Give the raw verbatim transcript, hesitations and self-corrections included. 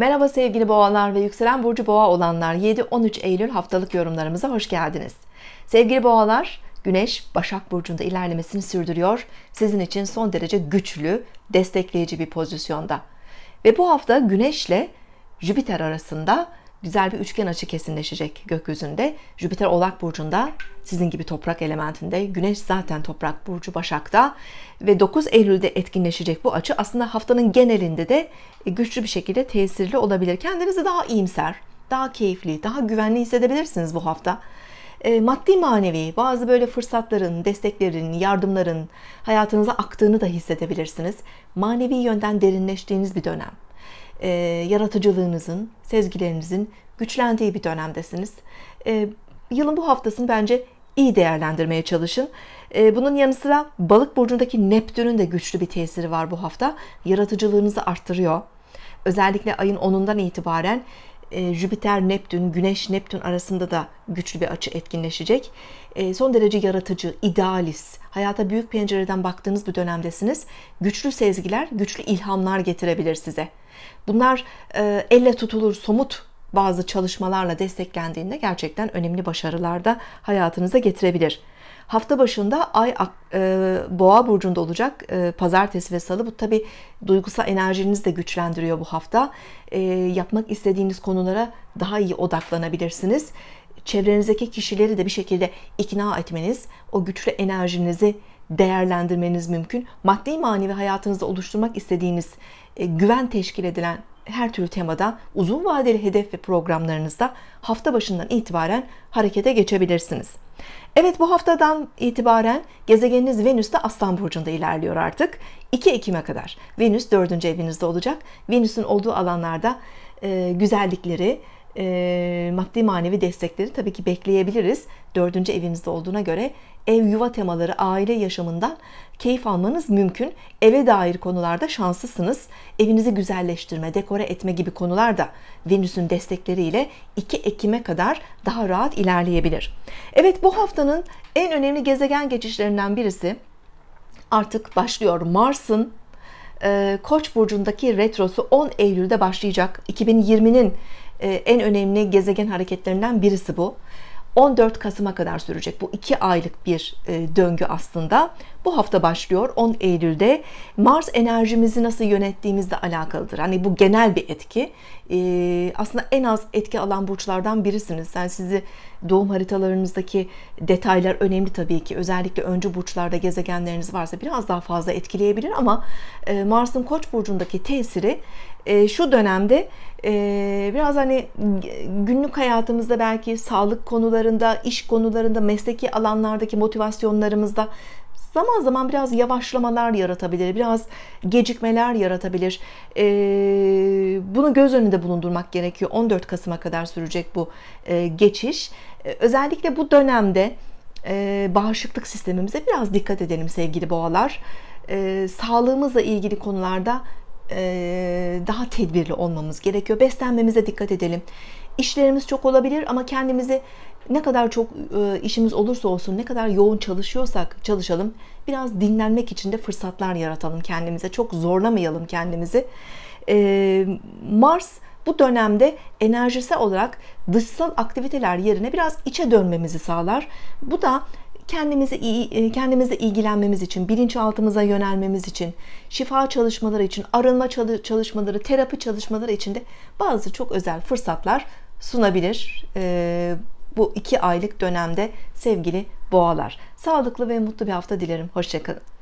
Merhaba sevgili boğalar ve yükselen burcu boğa olanlar, yedi on üç Eylül haftalık yorumlarımıza hoş geldiniz. Sevgili boğalar, Güneş Başak Burcu'nda ilerlemesini sürdürüyor. Sizin için son derece güçlü, destekleyici bir pozisyonda. Ve bu hafta Güneş'le Jüpiter arasında güzel bir üçgen açı kesinleşecek gökyüzünde. Jüpiter Oğlak Burcu'nda, sizin gibi toprak elementinde. Güneş zaten toprak burcu Başak'ta. Ve dokuz Eylül'de etkinleşecek bu açı aslında haftanın genelinde de güçlü bir şekilde tesirli olabilir. Kendinizi daha iyimser, daha keyifli, daha güvenli hissedebilirsiniz bu hafta. Maddi manevi bazı böyle fırsatların, desteklerin, yardımların hayatınıza aktığını da hissedebilirsiniz. Manevi yönden derinleştiğiniz bir dönem. E, yaratıcılığınızın, sezgilerinizin güçlendiği bir dönemdesiniz. E, yılın bu haftasını bence iyi değerlendirmeye çalışın. E, bunun yanı sıra Balık Burcu'ndaki Neptün'ün de güçlü bir tesiri var bu hafta. Yaratıcılığınızı arttırıyor. Özellikle ayın onundan itibaren Jüpiter, Neptün, Güneş, Neptün arasında da güçlü bir açı etkinleşecek. Son derece yaratıcı, idealist, hayata büyük pencereden baktığınız bir dönemdesiniz. Güçlü sezgiler, güçlü ilhamlar getirebilir size. Bunlar elle tutulur, somut bazı çalışmalarla desteklendiğinde gerçekten önemli başarılar da hayatınıza getirebilir. Hafta başında Ay e, Boğa Burcu'nda olacak, e, pazartesi ve salı. Bu tabi duygusal enerjinizi de güçlendiriyor bu hafta. E, yapmak istediğiniz konulara daha iyi odaklanabilirsiniz. Çevrenizdeki kişileri de bir şekilde ikna etmeniz, o güçlü enerjinizi değerlendirmeniz mümkün. Maddi manevi hayatınızda oluşturmak istediğiniz e, güven teşkil edilen her türlü temada uzun vadeli hedef ve programlarınızda hafta başından itibaren harekete geçebilirsiniz. Evet, bu haftadan itibaren gezegeniniz Venüs de Aslan Burcu'nda ilerliyor artık. iki Ekim'e kadar Venüs dördüncü evinizde olacak. Venüs'ün olduğu alanlarda e, güzellikleri, e, maddi manevi destekleri tabii ki bekleyebiliriz. dördüncü evinizde olduğuna göre ev, yuva temaları, aile yaşamından keyif almanız mümkün. Eve dair konularda şanslısınız. Evinizi güzelleştirme, dekore etme gibi konularda Venüs'ün destekleriyle iki Ekim'e kadar daha rahat ilerleyebilir. Evet, bu haftanın en önemli gezegen geçişlerinden birisi artık başlıyor. Mars'ın e, Koç burcundaki retrosu on Eylül'de başlayacak. iki bin yirminin e, en önemli gezegen hareketlerinden birisi bu. on dört Kasım'a kadar sürecek. Bu iki aylık bir döngü aslında. Bu hafta başlıyor on Eylül'de. Mars enerjimizi nasıl yönettiğimizle alakalıdır. Hani bu genel bir etki. Ee, aslında en az etki alan burçlardan birisiniz. Yani sizi doğum haritalarınızdaki detaylar önemli tabii ki. Özellikle öncü burçlarda gezegenleriniz varsa biraz daha fazla etkileyebilir ama e, Mars'ın Koç burcundaki tesiri e, şu dönemde e, biraz hani günlük hayatımızda belki sağlık konularında, iş konularında, mesleki alanlardaki motivasyonlarımızda zaman zaman biraz yavaşlamalar yaratabilir, biraz gecikmeler yaratabilir. Ee, bunu göz önünde bulundurmak gerekiyor. on dört Kasım'a kadar sürecek bu e, geçiş. Ee, özellikle bu dönemde e, bağışıklık sistemimize biraz dikkat edelim sevgili boğalar. Ee, sağlığımızla ilgili konularda e, daha tedbirli olmamız gerekiyor. Beslenmemize dikkat edelim. İşlerimiz çok olabilir ama kendimizi ne kadar çok işimiz olursa olsun, ne kadar yoğun çalışıyorsak çalışalım, biraz dinlenmek için de fırsatlar yaratalım kendimize. Çok zorlamayalım kendimizi. Ee, Mars bu dönemde enerjisel olarak dışsal aktiviteler yerine biraz içe dönmemizi sağlar. Bu da kendimizi iyi, kendimize ilgilenmemiz için, bilinçaltımıza yönelmemiz için, şifa çalışmaları için, arınma çalışmaları, terapi çalışmaları için de bazı çok özel fırsatlar sunabilir. Ee, Bu iki aylık dönemde sevgili boğalar. Sağlıklı ve mutlu bir hafta dilerim. Hoşça kalın.